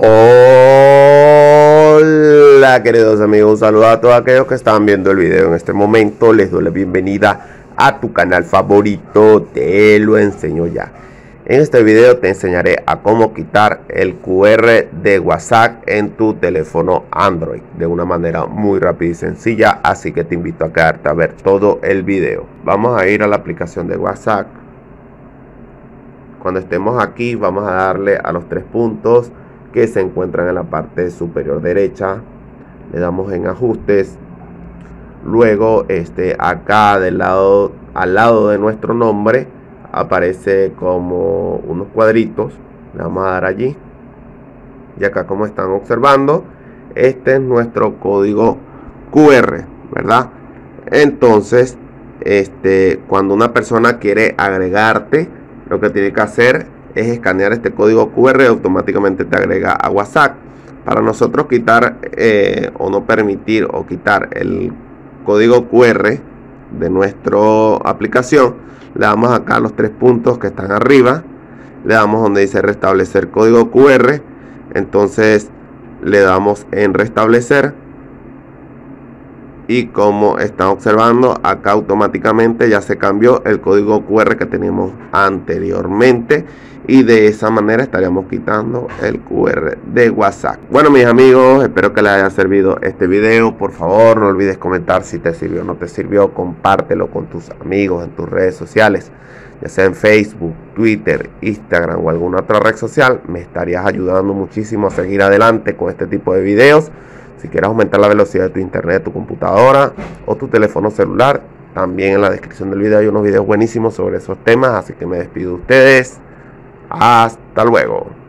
Hola queridos amigos, un saludo a todos aquellos que están viendo el video en este momento. Les doy la bienvenida a tu canal favorito, te lo enseño ya. En este video te enseñaré a cómo quitar el QR de WhatsApp en tu teléfono Android de una manera muy rápida y sencilla, así que te invito a quedarte a ver todo el video. Vamos a ir a la aplicación de WhatsApp. Cuando estemos aquí vamos a darle a los tres puntos que se encuentran en la parte superior derecha, le damos en ajustes. Luego acá al lado de nuestro nombre aparece como unos cuadritos, le vamos a dar allí. Y acá, como están observando, este es nuestro código QR, ¿verdad? Entonces cuando una persona quiere agregarte, lo que tiene que hacer es escanear este código QR y automáticamente te agrega a WhatsApp. Para nosotros quitar o no permitir o quitar el código QR de nuestra aplicación, le damos acá a los tres puntos que están arriba, le damos donde dice restablecer código QR, entonces le damos en restablecer y como están observando acá automáticamente ya se cambió el código QR que teníamos anteriormente y de esa manera estaríamos quitando el QR de WhatsApp. Bueno mis amigos, espero que les haya servido este video. Por favor no olvides comentar si te sirvió o no te sirvió, compártelo con tus amigos en tus redes sociales, ya sea en Facebook, Twitter, Instagram o alguna otra red social. Me estarías ayudando muchísimo a seguir adelante con este tipo de videos. Si quieres aumentar la velocidad de tu internet, tu computadora o tu teléfono celular, también en la descripción del video hay unos videos buenísimos sobre esos temas. Así que me despido de ustedes. Hasta luego.